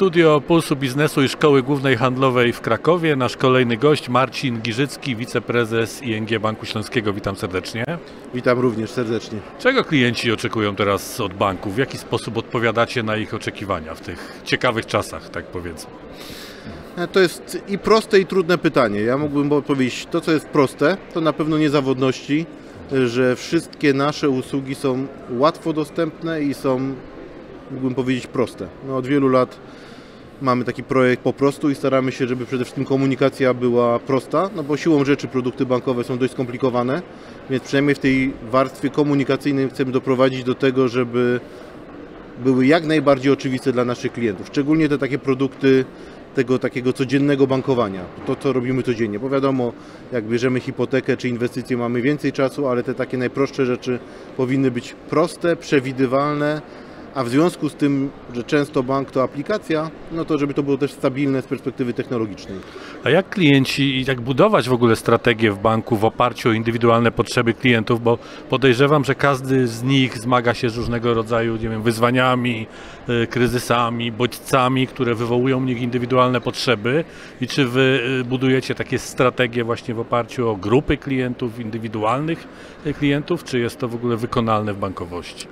Studio Pulsu Biznesu i Szkoły Głównej Handlowej w Krakowie. Nasz kolejny gość Marcin Giżycki, wiceprezes ING Banku Śląskiego. Witam serdecznie. Witam również serdecznie. Czego klienci oczekują teraz od banku? W jaki sposób odpowiadacie na ich oczekiwania w tych ciekawych czasach, tak powiedzmy? To jest i proste, i trudne pytanie. Ja mógłbym odpowiedzieć, to co jest proste, to na pewno niezawodności, że wszystkie nasze usługi są łatwo dostępne i są, mógłbym powiedzieć, proste. No, od wielu lat mamy taki projekt po prostu i staramy się, żeby przede wszystkim komunikacja była prosta, no bo siłą rzeczy produkty bankowe są dość skomplikowane, więc przynajmniej w tej warstwie komunikacyjnej chcemy doprowadzić do tego, żeby były jak najbardziej oczywiste dla naszych klientów, szczególnie te takie produkty tego takiego codziennego bankowania, to co robimy codziennie, bo wiadomo, jak bierzemy hipotekę czy inwestycje, mamy więcej czasu, ale te takie najprostsze rzeczy powinny być proste, przewidywalne, a w związku z tym, że często bank to aplikacja, no to żeby to było też stabilne z perspektywy technologicznej. A jak klienci, jak budować w ogóle strategię w banku w oparciu o indywidualne potrzeby klientów, bo podejrzewam, że każdy z nich zmaga się z różnego rodzaju, nie wiem, wyzwaniami, kryzysami, bodźcami, które wywołują w nich indywidualne potrzeby i czy wy budujecie takie strategie właśnie w oparciu o grupy klientów, indywidualnych klientów, czy jest to w ogóle wykonalne w bankowości?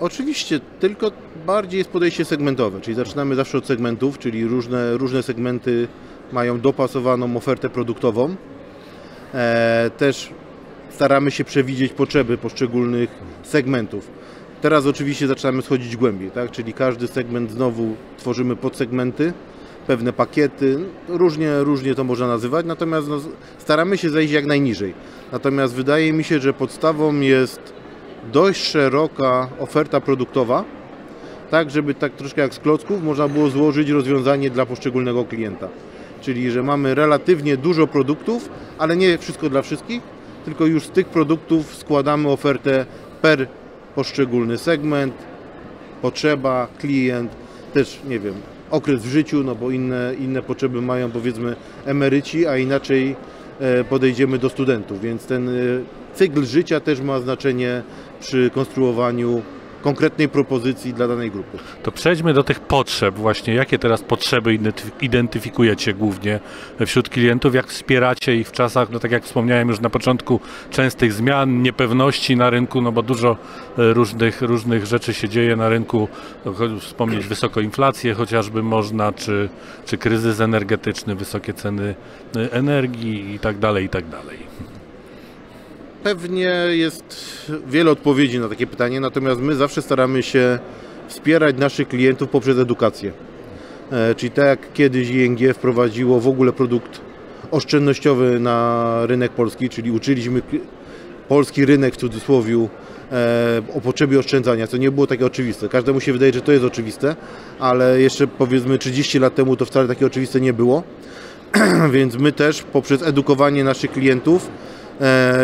Oczywiście, tylko bardziej jest podejście segmentowe, czyli zaczynamy zawsze od segmentów, czyli różne segmenty mają dopasowaną ofertę produktową. Też staramy się przewidzieć potrzeby poszczególnych segmentów. Teraz oczywiście zaczynamy schodzić głębiej, tak? Czyli każdy segment znowu tworzymy podsegmenty, pewne pakiety, różnie to można nazywać, natomiast no, staramy się zejść jak najniżej. Natomiast wydaje mi się, że podstawą jest dość szeroka oferta produktowa, tak żeby tak troszkę jak z klocków można było złożyć rozwiązanie dla poszczególnego klienta. Czyli, że mamy relatywnie dużo produktów, ale nie wszystko dla wszystkich, tylko już z tych produktów składamy ofertę per poszczególny segment, potrzeba, klient, też nie wiem, okres w życiu, no bo inne potrzeby mają powiedzmy emeryci, a inaczej podejdziemy do studentów, więc ten cykl życia też ma znaczenie przy konstruowaniu konkretnej propozycji dla danej grupy. To przejdźmy do tych potrzeb właśnie. Jakie teraz potrzeby identyfikujecie głównie wśród klientów? Jak wspieracie ich w czasach, no tak jak wspomniałem już na początku, częstych zmian, niepewności na rynku, no bo dużo różnych rzeczy się dzieje na rynku. Wspomnieć wysoką inflację chociażby można, czy kryzys energetyczny, wysokie ceny energii i tak dalej. Pewnie jest wiele odpowiedzi na takie pytanie, natomiast my zawsze staramy się wspierać naszych klientów poprzez edukację. Czyli tak jak kiedyś ING wprowadziło w ogóle produkt oszczędnościowy na rynek polski, czyli uczyliśmy polski rynek w cudzysłowie o potrzebie oszczędzania, co nie było takie oczywiste. Każdemu się wydaje, że to jest oczywiste, ale jeszcze powiedzmy 30 lat temu to wcale takie oczywiste nie było. Więc my też poprzez edukowanie naszych klientów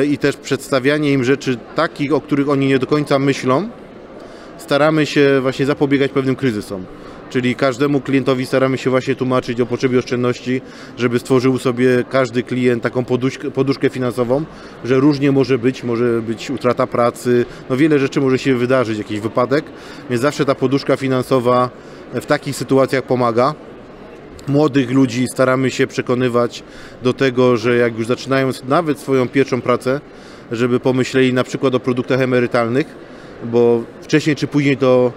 i też przedstawianie im rzeczy takich, o których oni nie do końca myślą, staramy się właśnie zapobiegać pewnym kryzysom. Czyli każdemu klientowi staramy się właśnie tłumaczyć o potrzebie oszczędności, żeby stworzył sobie każdy klient taką poduszkę finansową, że różnie może być utrata pracy, no wiele rzeczy może się wydarzyć, jakiś wypadek, więc zawsze ta poduszka finansowa w takich sytuacjach pomaga. Młodych ludzi staramy się przekonywać do tego, że jak już zaczynają nawet swoją pierwszą pracę, żeby pomyśleli na przykład o produktach emerytalnych, bo wcześniej czy później to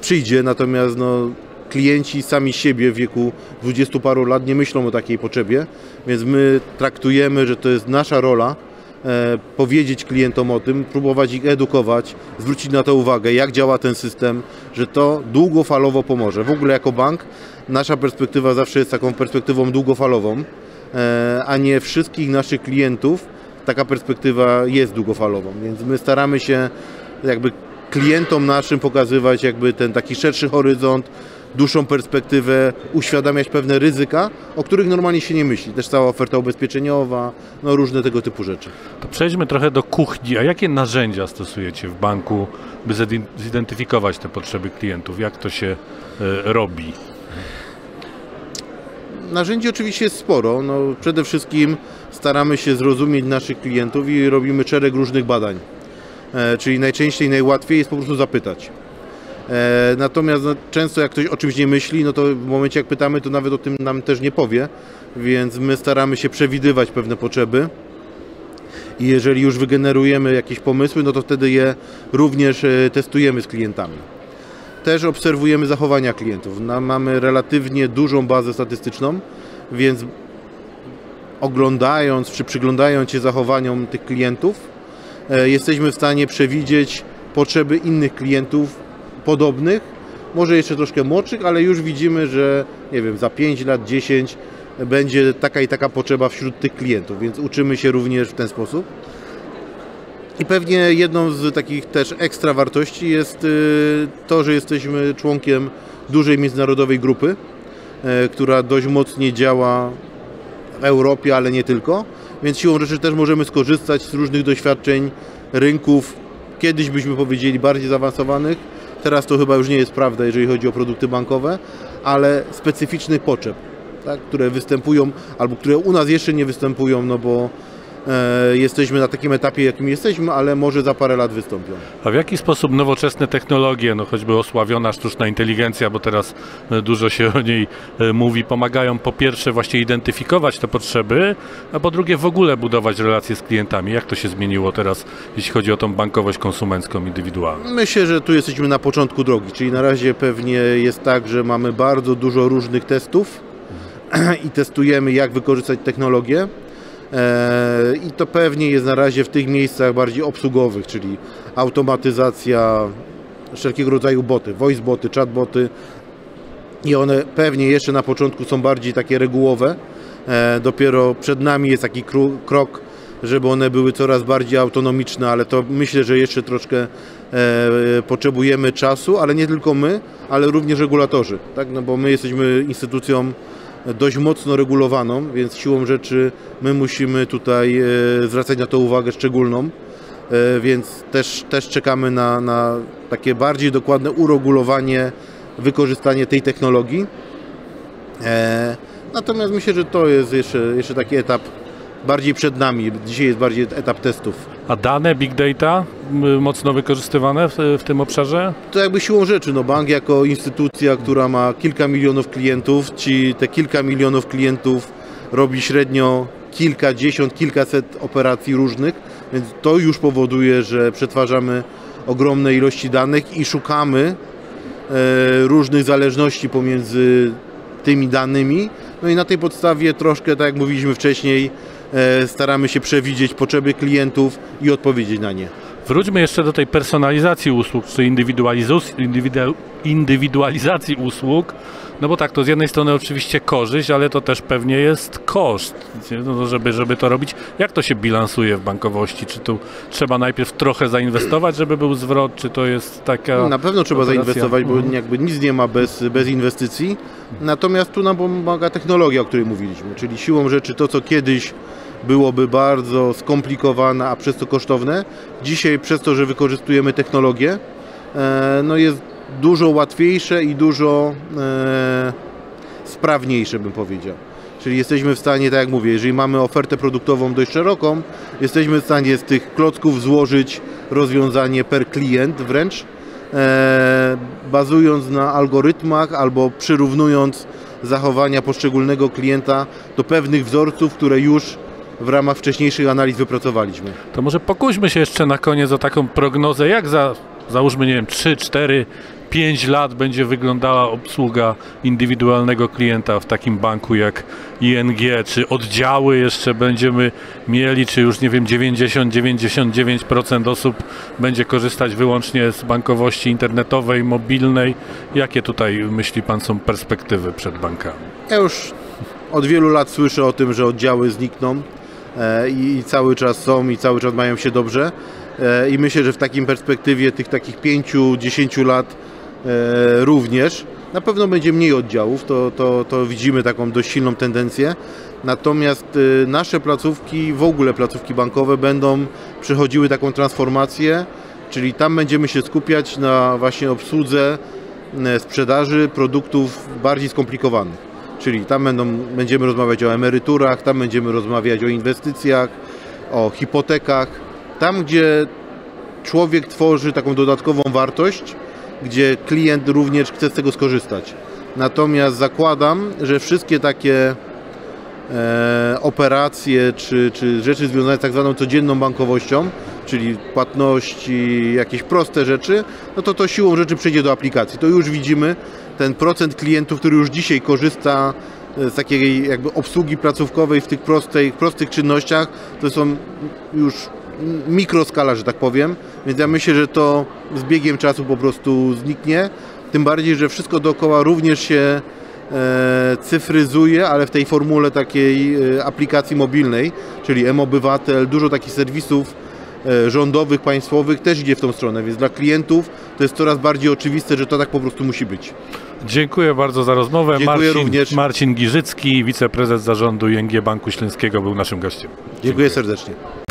przyjdzie, natomiast no, klienci sami siebie w wieku 20 paru lat nie myślą o takiej potrzebie, więc my traktujemy, że to jest nasza rola, powiedzieć klientom o tym, próbować ich edukować, zwrócić na to uwagę, jak działa ten system, że to długofalowo pomoże. W ogóle jako bank nasza perspektywa zawsze jest taką perspektywą długofalową, a nie wszystkich naszych klientów taka perspektywa jest długofalową, więc my staramy się jakby klientom naszym pokazywać jakby ten taki szerszy horyzont, dłuższą perspektywę, uświadamiać pewne ryzyka, o których normalnie się nie myśli. Też cała oferta ubezpieczeniowa, no różne tego typu rzeczy. To przejdźmy trochę do kuchni. A jakie narzędzia stosujecie w banku, by zidentyfikować te potrzeby klientów? Jak to się robi? Narzędzi oczywiście jest sporo. No, przede wszystkim staramy się zrozumieć naszych klientów i robimy szereg różnych badań. Czyli najczęściej, najłatwiej jest po prostu zapytać. Natomiast często jak ktoś o czymś nie myśli, no to w momencie jak pytamy, to nawet o tym nam też nie powie, więc my staramy się przewidywać pewne potrzeby i jeżeli już wygenerujemy jakieś pomysły, no to wtedy je również testujemy z klientami. Też obserwujemy zachowania klientów. Mamy relatywnie dużą bazę statystyczną, więc oglądając czy przyglądając się zachowaniom tych klientów, jesteśmy w stanie przewidzieć potrzeby innych klientów podobnych, może jeszcze troszkę młodszych, ale już widzimy, że nie wiem, za 5 lat, 10 będzie taka i taka potrzeba wśród tych klientów, więc uczymy się również w ten sposób. I pewnie jedną z takich też ekstra wartości jest to, że jesteśmy członkiem dużej międzynarodowej grupy, która dość mocnie działa w Europie, ale nie tylko, więc siłą rzeczy też możemy skorzystać z różnych doświadczeń rynków, kiedyś byśmy powiedzieli bardziej zaawansowanych, teraz to chyba już nie jest prawda, jeżeli chodzi o produkty bankowe, ale specyficznych potrzeb, tak, które występują albo które u nas jeszcze nie występują, no bo jesteśmy na takim etapie, jakim jesteśmy, ale może za parę lat wystąpią. A w jaki sposób nowoczesne technologie, no choćby osławiona sztuczna inteligencja, bo teraz dużo się o niej mówi, pomagają po pierwsze właśnie identyfikować te potrzeby, a po drugie w ogóle budować relacje z klientami? Jak to się zmieniło teraz, jeśli chodzi o tą bankowość konsumencką, indywidualną? Myślę, że tu jesteśmy na początku drogi, czyli na razie pewnie jest tak, że mamy bardzo dużo różnych testów i testujemy, jak wykorzystać technologię. I to pewnie jest na razie w tych miejscach bardziej obsługowych, czyli automatyzacja, wszelkiego rodzaju boty, voice boty, chat boty i one pewnie jeszcze na początku są bardziej takie regułowe, dopiero przed nami jest taki krok, żeby one były coraz bardziej autonomiczne, ale to myślę, że jeszcze troszkę potrzebujemy czasu, ale nie tylko my, ale również regulatorzy, tak? No bo my jesteśmy instytucją dość mocno regulowaną, więc siłą rzeczy my musimy tutaj zwracać na to uwagę szczególną, więc też czekamy na takie bardziej dokładne uregulowanie, wykorzystanie tej technologii. Natomiast myślę, że to jest jeszcze taki etap bardziej przed nami, dzisiaj jest bardziej etap testów. A dane, big data mocno wykorzystywane w tym obszarze? To jakby siłą rzeczy, no bank jako instytucja, która ma kilka milionów klientów, ci te kilka milionów klientów robi średnio kilkadziesiąt, kilkaset operacji różnych, więc to już powoduje, że przetwarzamy ogromne ilości danych i szukamy różnych zależności pomiędzy tymi danymi, no i na tej podstawie troszkę, tak jak mówiliśmy wcześniej, staramy się przewidzieć potrzeby klientów i odpowiedzieć na nie. Wróćmy jeszcze do tej personalizacji usług, czy indywidualizacji usług, no bo tak, to z jednej strony oczywiście korzyść, ale to też pewnie jest koszt, no żeby to robić. Jak to się bilansuje w bankowości? Czy tu trzeba najpierw trochę zainwestować, żeby był zwrot, czy to jest taka... No, na pewno trzeba zainwestować, bo jakby nic nie ma bez inwestycji, natomiast tu nam pomaga technologia, o której mówiliśmy, czyli siłą rzeczy to, co kiedyś byłoby bardzo skomplikowane, a przez to kosztowne. Dzisiaj przez to, że wykorzystujemy technologię, no jest dużo łatwiejsze i dużo sprawniejsze, bym powiedział. Czyli jesteśmy w stanie, tak jak mówię, jeżeli mamy ofertę produktową dość szeroką, jesteśmy w stanie z tych klocków złożyć rozwiązanie per klient wręcz, bazując na algorytmach albo przyrównując zachowania poszczególnego klienta do pewnych wzorców, które już w ramach wcześniejszych analiz wypracowaliśmy. To może pokuśmy się jeszcze na koniec o taką prognozę, jak załóżmy, nie wiem, 3, 4, 5 lat będzie wyglądała obsługa indywidualnego klienta w takim banku jak ING, czy oddziały jeszcze będziemy mieli, czy już nie wiem, 90-99% osób będzie korzystać wyłącznie z bankowości internetowej, mobilnej. Jakie tutaj, myśli Pan, są perspektywy przed bankami? Ja już od wielu lat słyszę o tym, że oddziały znikną i cały czas są i cały czas mają się dobrze i myślę, że w takim perspektywie tych takich 5-10 lat również na pewno będzie mniej oddziałów, to widzimy taką dość silną tendencję, natomiast nasze placówki, w ogóle placówki bankowe będą przechodziły taką transformację, czyli tam będziemy się skupiać na właśnie obsłudze sprzedaży produktów bardziej skomplikowanych. Czyli tam będziemy rozmawiać o emeryturach, tam będziemy rozmawiać o inwestycjach, o hipotekach. Tam, gdzie człowiek tworzy taką dodatkową wartość, gdzie klient również chce z tego skorzystać. Natomiast zakładam, że wszystkie takie operacje czy rzeczy związane z tak zwaną codzienną bankowością, czyli płatności, jakieś proste rzeczy, no to to siłą rzeczy przejdzie do aplikacji. To już widzimy ten procent klientów, który już dzisiaj korzysta z takiej jakby obsługi placówkowej w tych prostych czynnościach, to są już mikroskala, że tak powiem, więc ja myślę, że to z biegiem czasu po prostu zniknie, tym bardziej, że wszystko dookoła również się cyfryzuje, ale w tej formule takiej aplikacji mobilnej, czyli M-Obywatel, dużo takich serwisów rządowych, państwowych też idzie w tą stronę, więc dla klientów to jest coraz bardziej oczywiste, że to tak po prostu musi być. Dziękuję bardzo za rozmowę. Marcin Giżycki, wiceprezes zarządu ING Banku Śląskiego, był naszym gościem. Dziękuję serdecznie.